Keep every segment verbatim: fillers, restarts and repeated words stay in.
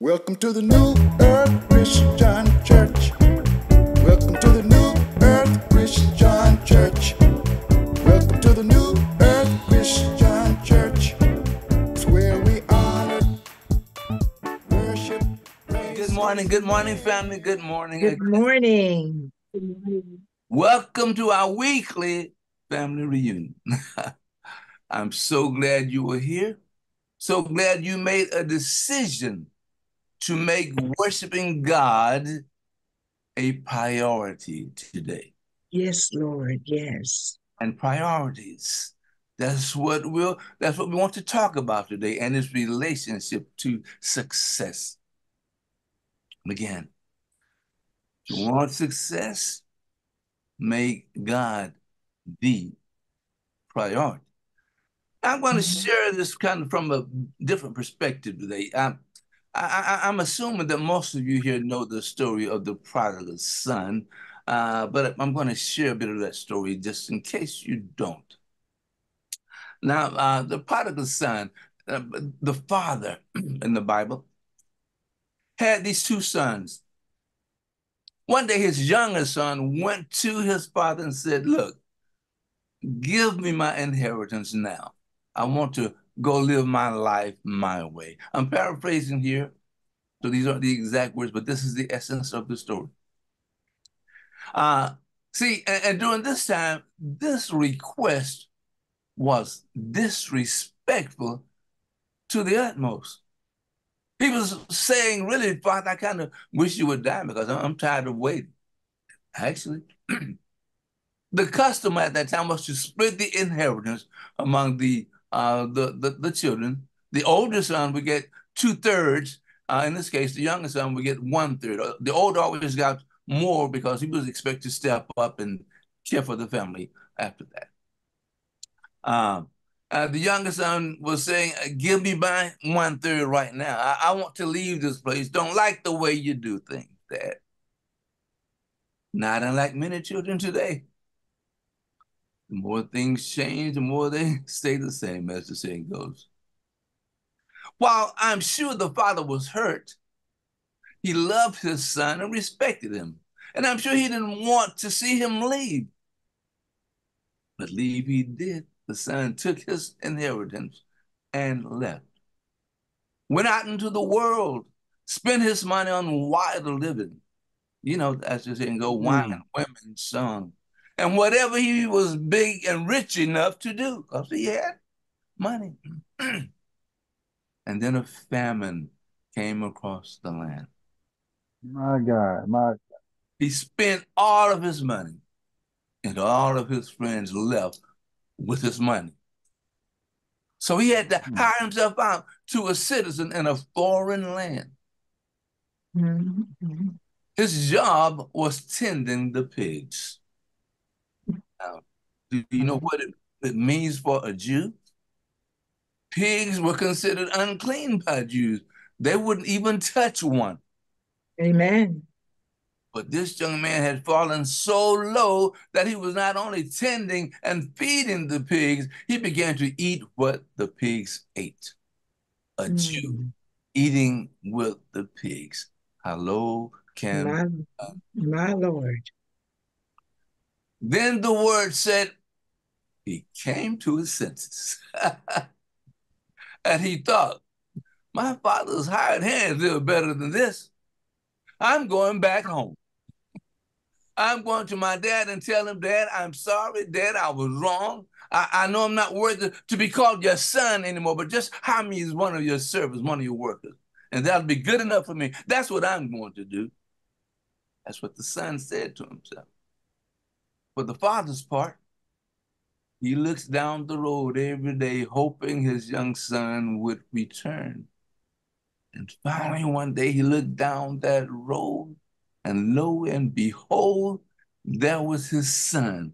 Welcome to the New Earth Christian Church. Welcome to the New Earth Christian Church. Welcome to the New Earth Christian Church. It's where we honor, worship, praise. Good morning, good morning, family. Good morning. Good morning. Welcome to our weekly family reunion. I'm so glad you were here. So glad you made a decision to make worshiping God a priority today. Yes, Lord, yes. And priorities. That's what we'll that's what we want to talk about today, and its relationship to success. Again, if you want success, make God the priority. I'm going to share this kind of from a different perspective today. I'm I, I, I'm assuming that most of you here know the story of the prodigal son, uh, but I'm going to share a bit of that story just in case you don't. Now, uh, the prodigal son, uh, the father in the Bible, had these two sons. One day, his younger son went to his father and said, "Look, give me my inheritance now. I want to go live my life my way." I'm paraphrasing here, so these aren't the exact words, but this is the essence of the story. Uh, see, and, and during this time, this request was disrespectful to the utmost. He was saying, "Really, Father, I kind of wish you would die because I'm, I'm tired of waiting." Actually, the custom at that time was to split the inheritance among the Uh, the, the, the children. The older son would get two-thirds. Uh, in this case, the younger son would get one-third. The older always got more because he was expected to step up and care for the family after that. Um, uh, the younger son was saying, "Give me my one-third right now. I, I want to leave this place. Don't like the way you do things, Dad." Not unlike many children today. The more things change, the more they stay the same, as the saying goes. While I'm sure the father was hurt, he loved his son and respected him. And I'm sure he didn't want to see him leave. But leave he did. The son took his inheritance and left. Went out into the world, spent his money on wild living. You know, as the saying goes, wine, women, song. And whatever he was big and rich enough to do, because he had money. And then a famine came across the land. My God, my God. He spent all of his money, and all of his friends left with his money. So he had to mm-hmm. hire himself out to a citizen in a foreign land. Mm-hmm. His job was tending the pigs. Now, do you know what it, it means for a Jew? Pigs were considered unclean by Jews. They wouldn't even touch one. Amen. But this young man had fallen so low that he was not only tending and feeding the pigs, he began to eat what the pigs ate. A mm. Jew eating with the pigs. How low can... My, my Lord. Then the word said, he came to his senses. And he thought, "My father's hired hands did better than this. I'm going back home. I'm going to my dad and tell him, 'Dad, I'm sorry, Dad, I was wrong. I, I know I'm not worthy to be called your son anymore, but just hire me as one of your servants, one of your workers. And that'll be good enough for me. That's what I'm going to do.'" That's what the son said to himself. For the father's part, he looks down the road every day, hoping his young son would return. And finally, one day, he looked down that road, and lo and behold, there was his son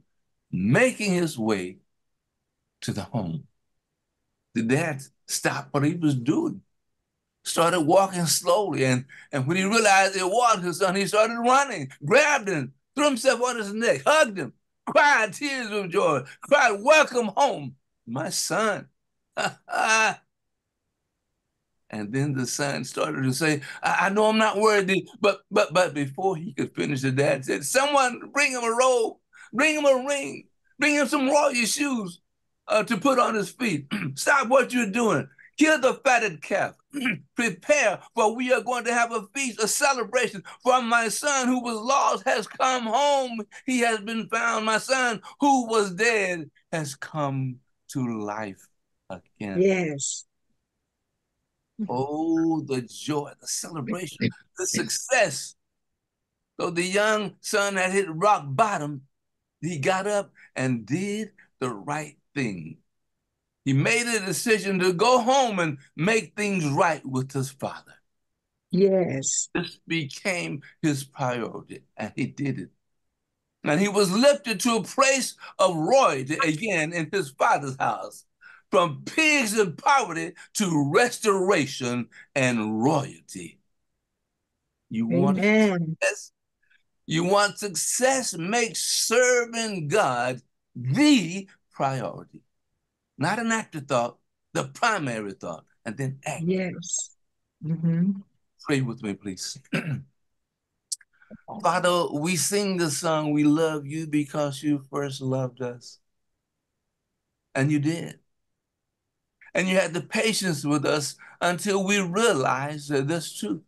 making his way to the home. The dad stopped what he was doing, started walking slowly, and, and when he realized it was his son, he started running, grabbed him, threw himself on his neck, hugged him, cried tears of joy, cried, "Welcome home, my son." And And then the son started to say, I, I know I'm not worthy, but but but before he could finish, the dad said, someone bring him a robe, bring him a ring, bring him some royal shoes uh, to put on his feet. Stop what you're doing. Kill the fatted calf. Prepare, for we are going to have a feast, a celebration. For my son who was lost has come home. He has been found. My son who was dead has come to life again. Yes. Oh, the joy, the celebration, the success. So the young son had hit rock bottom. He got up and did the right thing. He made a decision to go home and make things right with his father. Yes. This became his priority, and he did it. And he was lifted to a place of royalty again in his father's house, from pigs and poverty to restoration and royalty. You Amen. want success? You want success? Make serving God the priority. Not an afterthought, the primary thought, and then act. Yes. Mm-hmm. Pray with me, please. Father, we sing the song, we love you because you first loved us. And you did. And you had the patience with us until we realized that that's true.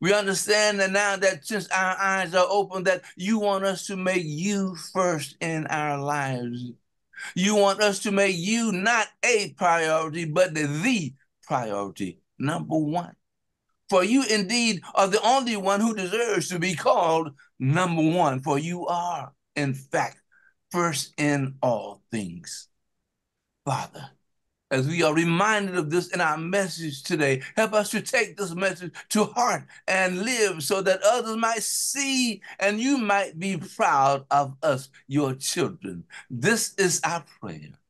We understand that now that since our eyes are open, that you want us to make you first in our lives. You want us to make you not a priority, but the, the priority, number one. For you indeed are the only one who deserves to be called number one, for you are, in fact, first in all things. Father, as we are reminded of this in our message today, help us to take this message to heart and live so that others might see and you might be proud of us, your children. This is our prayer.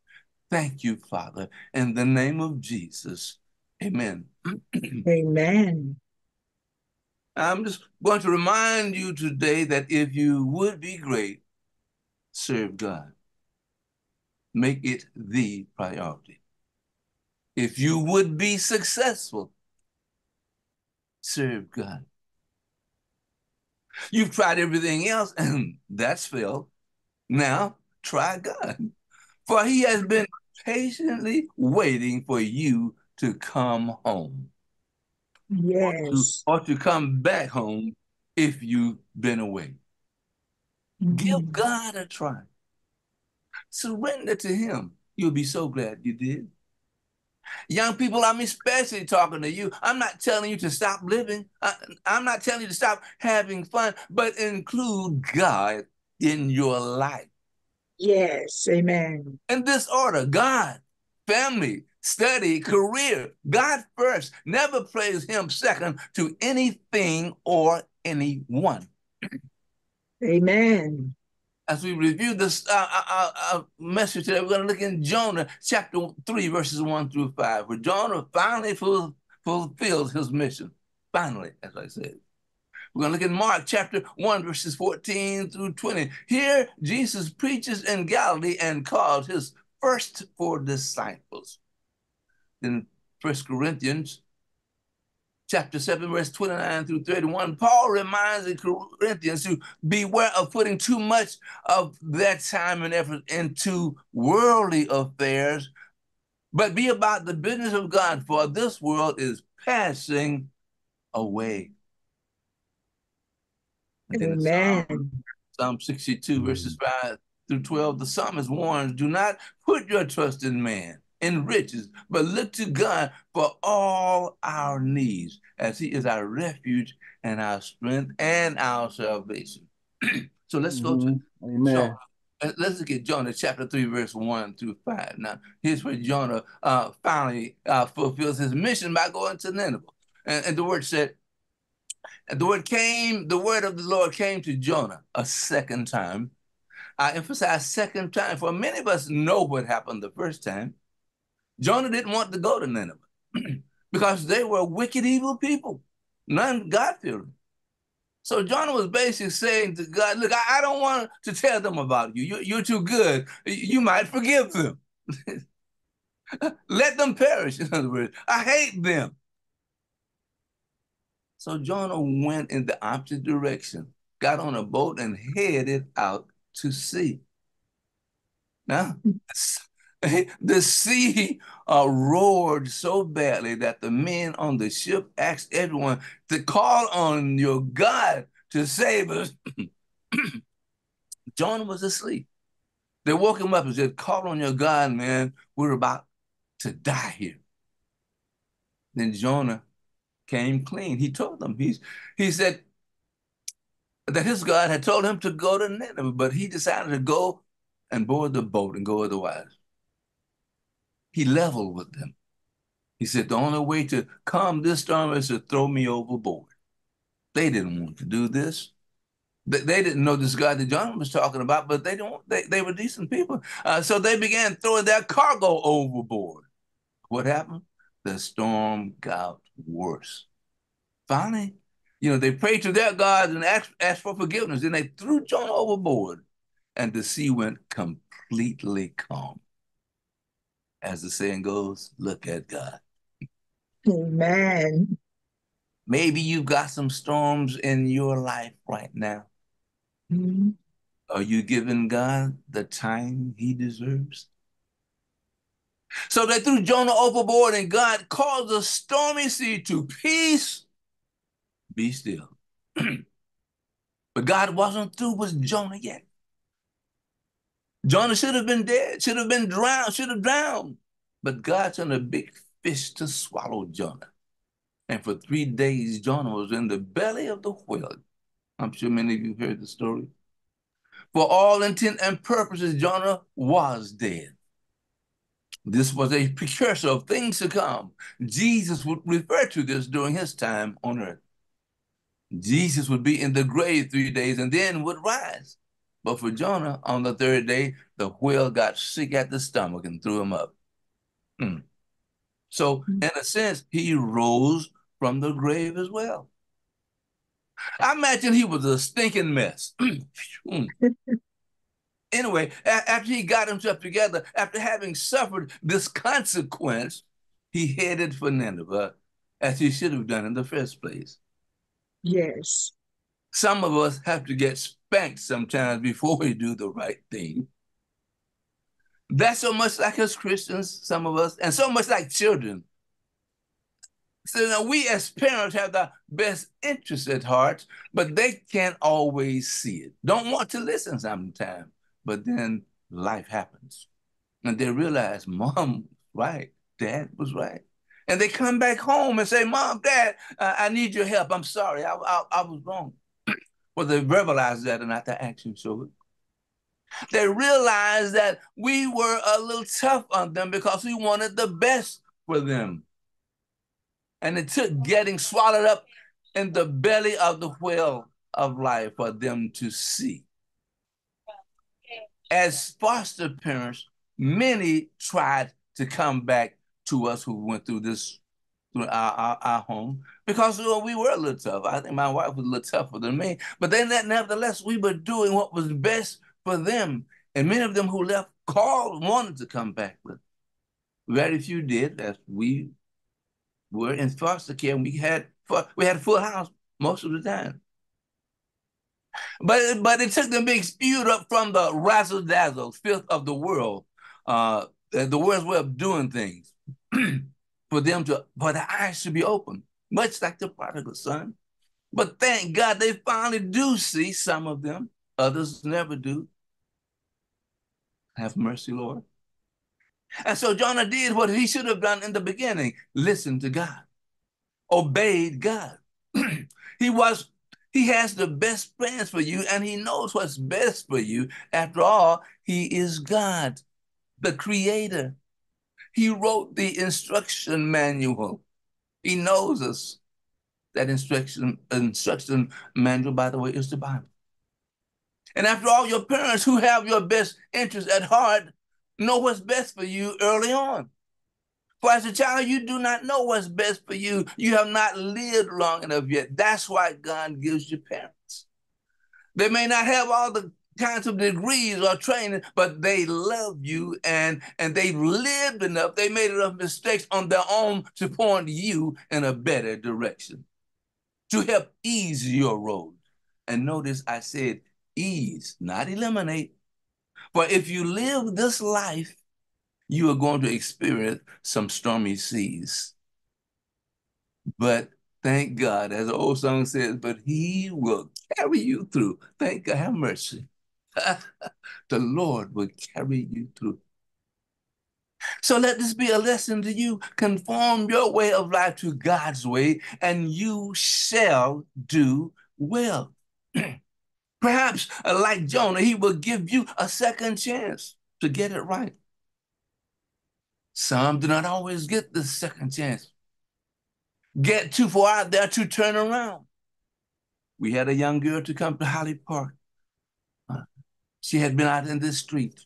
Thank you, Father, in the name of Jesus. Amen. Amen. I'm just going to remind you today that if you would be great, serve God. Make it the priority. If you would be successful, serve God. You've tried everything else and that's failed. Now try God. For he has been patiently waiting for you to come home. Yes. Or to, or to come back home if you've been away. Mm-hmm. Give God a try. Surrender to him. You'll be so glad you did. Young people, I'm especially talking to you. I'm not telling you to stop living. I, I'm not telling you to stop having fun, but include God in your life. Yes, amen. In this order, God, family, study, career, God first. Never praise him second to anything or anyone. Amen. As we review this uh, our, our message today, we're going to look in Jonah chapter three, verses one through five, where Jonah finally ful fulfills his mission. Finally, as I said. We're going to look in Mark chapter one, verses fourteen through twenty. Here, Jesus preaches in Galilee and calls his first four disciples. In First Corinthians chapter seven, verse twenty-nine through thirty-one, Paul reminds the Corinthians to beware of putting too much of their time and effort into worldly affairs, but be about the business of God, for this world is passing away. Amen. Psalm, Psalm sixty-two, verses five through twelve, the psalmist warns, do not put your trust in man, in riches, but look to God for all our needs, as he is our refuge and our strength and our salvation. So let's go to Amen. Jonah. Let's look at Jonah chapter three, verse one through five. Now, here's where Jonah uh, finally uh, fulfills his mission by going to Nineveh. And, and the word said, and the word came, the word of the Lord came to Jonah a second time. I emphasize second time, for many of us know what happened the first time. Jonah didn't want to go to Nineveh because they were wicked, evil people, none God-fearing. So Jonah was basically saying to God, look, I, I don't want to tell them about you. you. You're too good. You might forgive them. Let them perish, in other words. I hate them. So Jonah went in the opposite direction, got on a boat and headed out to sea. Now, the sea uh, roared so badly that the men on the ship asked everyone to call on your God to save us. Jonah was asleep. They woke him up and said, call on your God, man. We're about to die here. Then Jonah came clean. He told them, he's, he said that his God had told him to go to Nineveh, but he decided to go and board the boat and go otherwise. He leveled with them. He said, the only way to calm this storm is to throw me overboard. They didn't want to do this. They didn't know this God that Jonah was talking about, but they don't. They, they were decent people. Uh, so they began throwing their cargo overboard. What happened? The storm got worse. Finally, you know, they prayed to their gods and asked, asked for forgiveness. Then they threw Jonah overboard, and the sea went completely calm. As the saying goes, look at God. Amen. Maybe you've got some storms in your life right now. Mm-hmm. Are you giving God the time he deserves? So they threw Jonah overboard and God caused the stormy sea to peace. Be still. But God wasn't through with Jonah yet. Jonah should have been dead, should have been drowned, should have drowned. But God sent a big fish to swallow Jonah. And for three days, Jonah was in the belly of the whale. I'm sure many of you heard the story. For all intent and purposes, Jonah was dead. This was a precursor of things to come. Jesus would refer to this during his time on earth. Jesus would be in the grave three days and then would rise. But for Jonah, on the third day, the whale got sick at the stomach and threw him up. Mm. So in a sense, he rose from the grave as well. I imagine he was a stinking mess. Anyway, after he got himself together, after having suffered this consequence, he headed for Nineveh, as he should have done in the first place. Yes. Some of us have to get spanked sometimes before we do the right thing. That's so much like us Christians, some of us, and so much like children. So now we as parents have the best interests at heart, but they can't always see it. Don't want to listen sometimes, but then life happens. And they realize mom was right, dad was right. And they come back home and say, mom, dad, uh, I need your help. I'm sorry, I, I, I was wrong. Well, they verbalize that and not the action show it. They realized that we were a little tough on them because we wanted the best for them. And it took getting swallowed up in the belly of the whale of life for them to see. As foster parents, many tried to come back to us who went through this, through our, our, our home, because well, we were a little tough. I think my wife was a little tougher than me. But then that, nevertheless, we were doing what was best for them, and many of them who left called, wanted to come back, but very few did. As we were in foster care, we had we had a full house most of the time. But but it took them being spewed up from the razzle dazzle, filth of the world, uh, the world's way of doing things, for them to for their eyes to be open, much like the prodigal son. But thank God they finally do see, some of them, others never do. Have mercy, Lord. And so Jonah did what he should have done in the beginning. Listen to God. Obeyed God. He was, he has the best plans for you, and he knows what's best for you. After all, he is God, the creator. He wrote the instruction manual. He knows us. That instruction, instruction manual, by the way, is the Bible. And after all, your parents who have your best interests at heart know what's best for you early on. For as a child, you do not know what's best for you. You have not lived long enough yet. That's why God gives you parents. They may not have all the, kinds of degrees or training, but they love you, and, and they've lived enough, they made enough mistakes on their own to point you in a better direction, to help ease your road. And notice I said ease, not eliminate. For if you live this life, you are going to experience some stormy seas. But thank God, as the old song says, but he will carry you through. Thank God, have mercy. The Lord will carry you through. So let this be a lesson to you. Conform your way of life to God's way, and you shall do well. Perhaps, uh, like Jonah, he will give you a second chance to get it right. Some do not always get the second chance. Get too far out there to turn around. We had a young girl to come to Holly Park. Uh, she had been out in the street.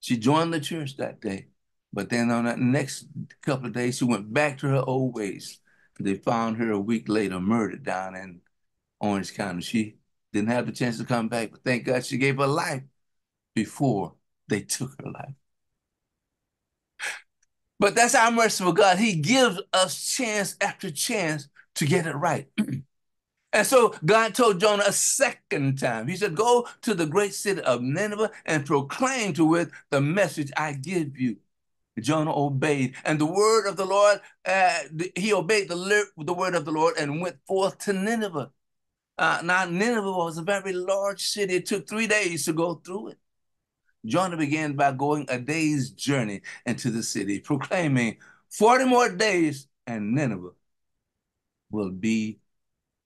She joined the church that day, but then on that next couple of days, she went back to her old ways. They found her a week later, murdered down in Orange County. She didn't have the chance to come back, but thank God she gave her life before they took her life. But that's our merciful God. He gives us chance after chance to get it right. And so God told Jonah a second time. He said, go to the great city of Nineveh and proclaim to it the message I give you. Jonah obeyed, and the word of the Lord, uh, he obeyed the, the word of the Lord and went forth to Nineveh. Uh, now, Nineveh was a very large city. It took three days to go through it. Jonah began by going a day's journey into the city, proclaiming forty more days and Nineveh will be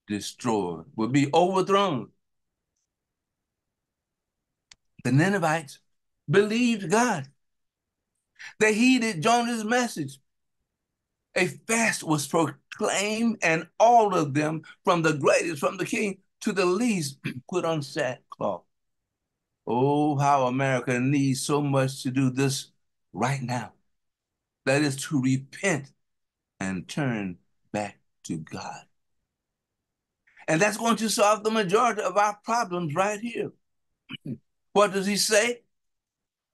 destroyed, will be overthrown. The Ninevites believed God. They heeded Jonah's message. A fast was proclaimed, and all of them, from the greatest, from the king to the least, put on sackcloth. Oh, how America needs so much to do this right now. That is to repent and turn back to God. And that's going to solve the majority of our problems right here. What does he say?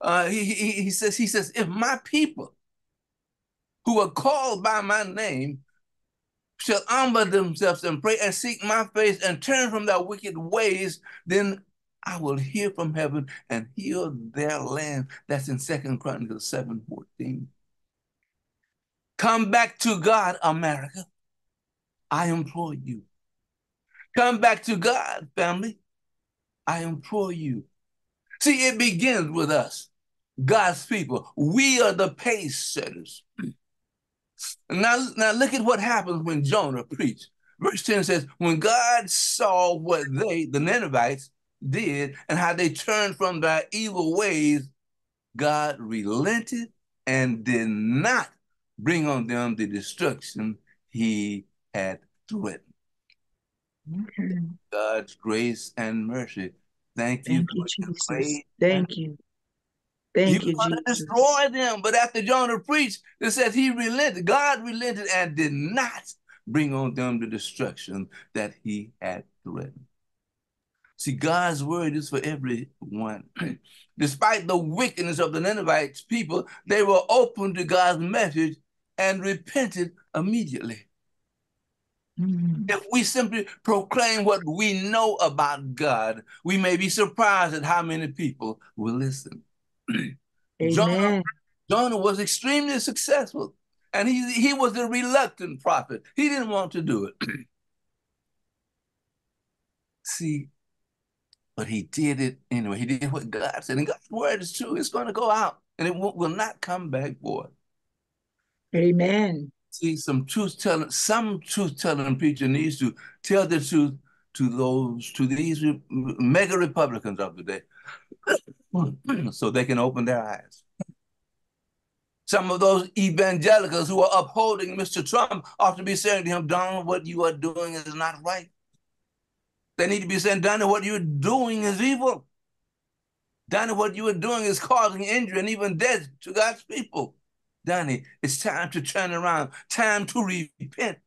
Uh, he, he, he says, he says, if my people who are called by my name shall humble themselves and pray and seek my face and turn from their wicked ways, then I will hear from heaven and heal their land. That's in Second Chronicles seven fourteen. Come back to God, America. I implore you. Come back to God, family. I implore you. See, it begins with us, God's people. We are the pace setters. Now, now look at what happens when Jonah preached. Verse ten says, when God saw what they, the Ninevites, did and how they turned from their evil ways, God relented and did not bring on them the destruction he had threatened. Okay. God's grace and mercy. Thank you. Thank you. Thank you. You want to destroy them, but after Jonah preached, it says he relented. God relented and did not bring on them the destruction that he had threatened. See, God's word is for everyone. Despite the wickedness of the Ninevites people, they were open to God's message and repented immediately. Mm-hmm. If we simply proclaim what we know about God, we may be surprised at how many people will listen. Jonah, Jonah was extremely successful, and he, he was a reluctant prophet. He didn't want to do it. See, but he did it anyway. He did what God said. And God's word is true. It's going to go out, and it will not come back void. Amen. See, some truth-telling, some truth-telling preacher needs to tell the truth to those, to these mega Republicans of the day, so they can open their eyes. Some of those evangelicals who are upholding Mister Trump ought to be saying to him, Donald, what you are doing is not right. They need to be saying, Donnie, what you're doing is evil. Donnie, what you are doing is causing injury and even death to God's people. Donnie, it's time to turn around, time to repent.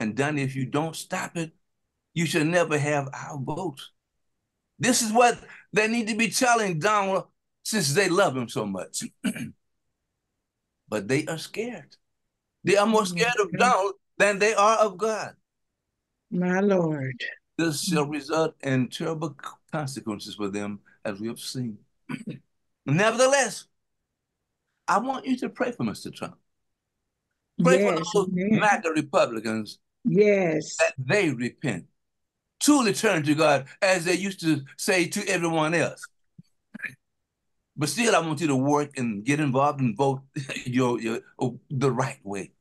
And Donnie, if you don't stop it, you shall never have our vote. This is what they need to be telling Jonah, since they love him so much. But they are scared. They are more scared of Jonah than they are of God. My Lord. This shall result in terrible consequences for them, as we have seen. Nevertheless, I want you to pray for Mister Trump. Pray yes, for those yes. MAGA Republicans yes. that they repent, truly turn to God, as they used to say to everyone else. But still, I want you to work and get involved and vote your, your, the right way.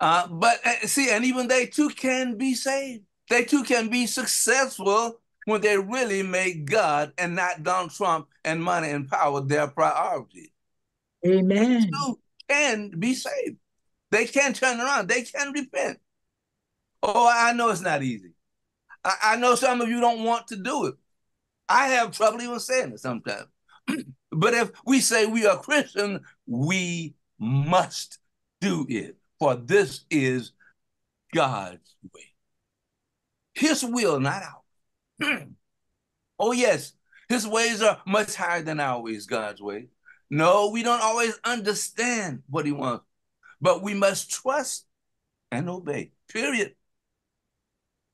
uh, but uh, see, and even they too can be saved. They too can be successful when they really make God and not Donald Trump and money and power their priority. Amen. So, can be saved. They can turn around. They can repent. Oh, I know it's not easy. I, I know some of you don't want to do it. I have trouble even saying it sometimes. But if we say we are Christian, we must do it, for this is God's way. His will, not ours. Oh, yes, his ways are much higher than our ways, God's way. No, we don't always understand what he wants, but we must trust and obey, period.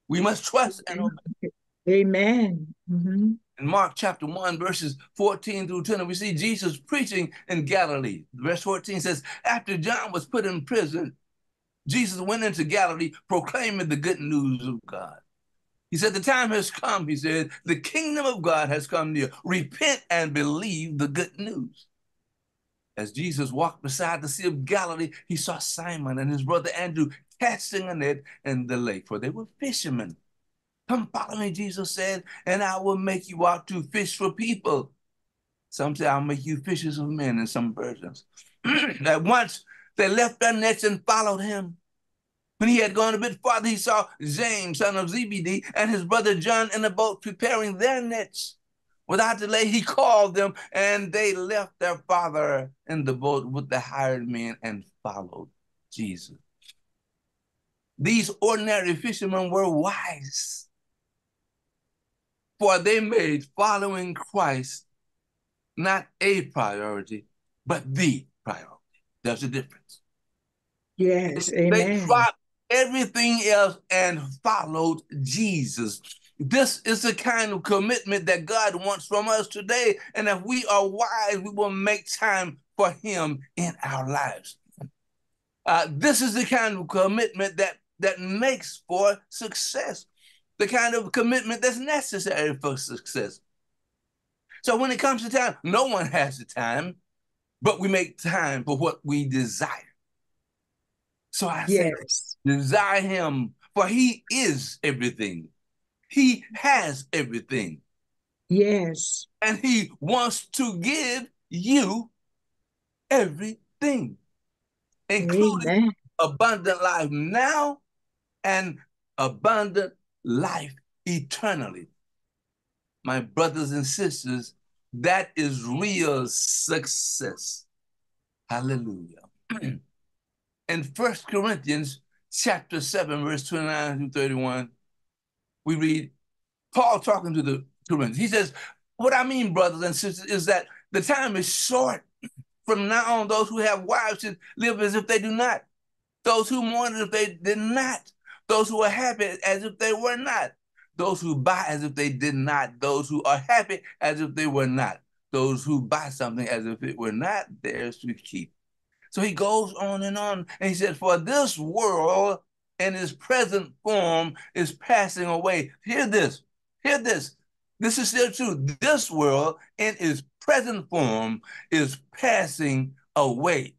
We must trust and obey. Amen. Mm-hmm. In Mark chapter one, verses fourteen through twenty, we see Jesus preaching in Galilee. Verse fourteen says, after John was put in prison, Jesus went into Galilee proclaiming the good news of God. He said, the time has come, he said, the kingdom of God has come near. Repent and believe the good news. As Jesus walked beside the Sea of Galilee, he saw Simon and his brother Andrew casting a net in the lake, for they were fishermen. Come follow me, Jesus said, and I will make you out to fish for people. Some say, I'll make you fishers of men, and some virgins. At once, they left their nets and followed him. When he had gone a bit farther, he saw James, son of Zebedee, and his brother John in a boat preparing their nets. Without delay, he called them, and they left their father in the boat with the hired men and followed Jesus. These ordinary fishermen were wise, for they made following Christ not a priority, but the priority. There's a difference. Yes, amen. They dropped everything else and followed Jesus. This is the kind of commitment that God wants from us today. And if we are wise, we will make time for him in our lives. Uh, this is the kind of commitment that, that makes for success, the kind of commitment that's necessary for success. So when it comes to time, no one has the time, but we make time for what we desire. So I yes. say, desire him, for he is everything. He has everything. Yes. And he wants to give you everything, including Amen. Abundant life now and abundant life eternally. My brothers and sisters, that is real success. Hallelujah. In First Corinthians chapter seven, verse twenty-nine through thirty-one, we read Paul talking to the Corinthians. He says, what I mean, brothers and sisters, is that the time is short. From now on, those who have wives should live as if they do not. Those who mourn as if they did not. Those who are happy as if they were not. Those who buy as if they did not. Those who are happy as if they were not. Those who buy something as if it were not theirs to keep. So he goes on and on, and he said, for this world in its present form is passing away. Hear this, hear this. This is still true. This world in its present form is passing away.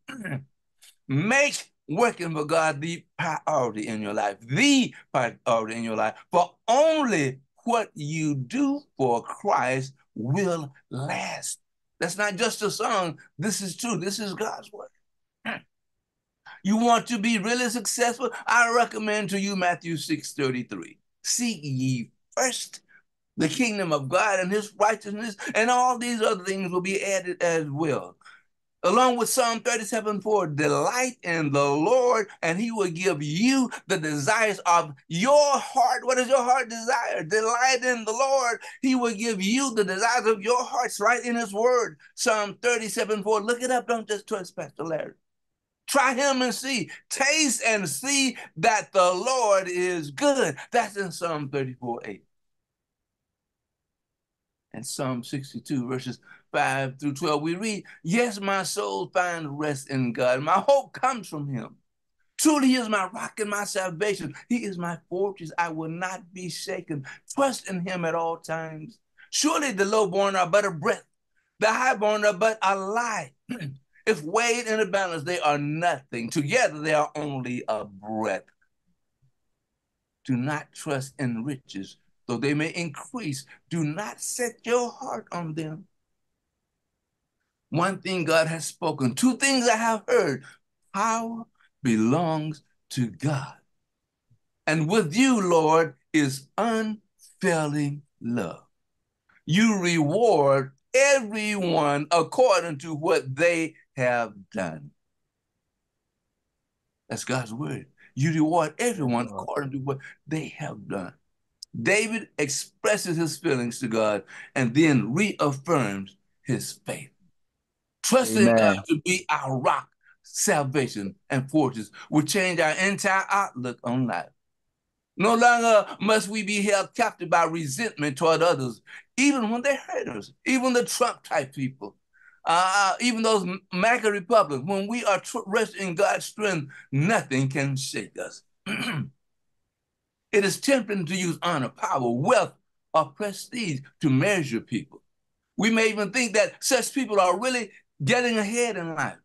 Make working for God the priority in your life, the priority in your life, for only what you do for Christ will last. That's not just a song. This is true. This is God's word. You want to be really successful? I recommend to you Matthew six thirty-three. Seek ye first the kingdom of God and his righteousness, and all these other things will be added as well. along with Psalm thirty-seven four, delight in the Lord, and he will give you the desires of your heart. What is your heart desire? Delight in the Lord. He will give you the desires of your hearts right in his word. Psalm thirty-seven four, look it up. Don't just trust Pastor Larry. Try him and see. Taste and see that the Lord is good. That's in Psalm thirty-four eight. And Psalm sixty-two, verses five through twelve, we read, yes, my soul finds rest in God. My hope comes from him. Truly he is my rock and my salvation. He is my fortress. I will not be shaken. Trust in him at all times. Surely the lowborn are but a breath. The highborn are but a lie. If weighed in a balance, they are nothing. Together they are only a breath. Do not trust in riches, though they may increase. Do not set your heart on them. One thing God has spoken, two things I have heard. Power belongs to God. And with you, Lord, is unfailing love. You reward everyone according to what they have done. That's God's word. You reward everyone according to what they have done. David expresses his feelings to God and then reaffirms his faith. Trusting God to be our rock, salvation, and fortress will change our entire outlook on life. No longer must we be held captive by resentment toward others, even when they hurt us, even the Trump-type people, uh, even those MAGA Republicans. When we are resting in God's strength, nothing can shake us. It is tempting to use honor, power, wealth, or prestige to measure people. We may even think that such people are really getting ahead in life.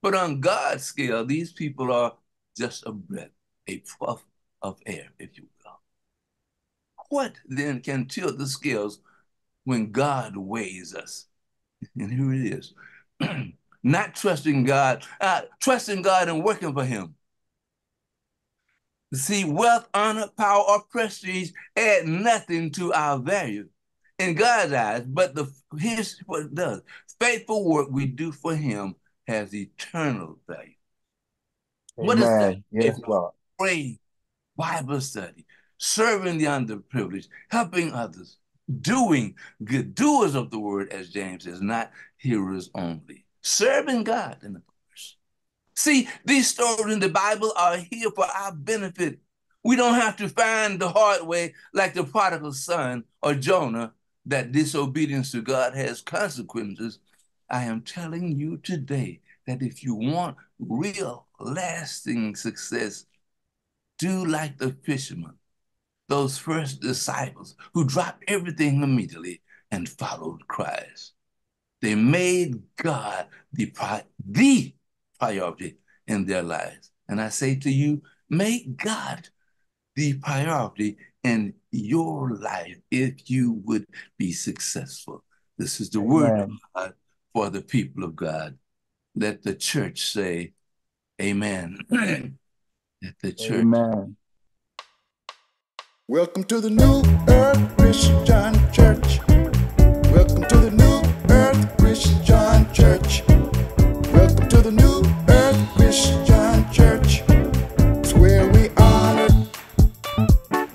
But on God's scale, these people are just a breath, a puff of air, if you will. What then can tilt the scales when God weighs us? And here it is. Not trusting God, uh, trusting God and working for him. See, wealth, honor, power, or prestige add nothing to our value in God's eyes, but the, here's what it does. Faithful work we do for him has eternal value. Amen. What is that? Yes, Lord. Praying, Bible study, serving the underprivileged, helping others, doing good, doers of the word, as James says, not hearers only. Serving God in the See, these stories in the Bible are here for our benefit. We don't have to find the hard way like the prodigal son or Jonah, that disobedience to God has consequences. I am telling you today that if you want real, lasting success, do like the fishermen, those first disciples who dropped everything immediately and followed Christ. They made God the priority. priority in their lives. And I say to you, make God the priority in your life if you would be successful. This is the Amen. Word of God for the people of God. Let the church say, Amen. Let the church. Amen. Welcome to the New Earth Christian Church. Welcome to the New Earth Christian Church. Welcome to the New Earth Christian Church. It's where we honor,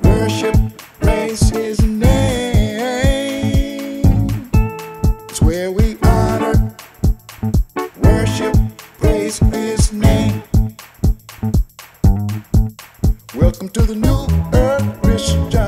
worship, praise His name. It's where we honor, worship, praise His name. Welcome to the New Earth Christian Church.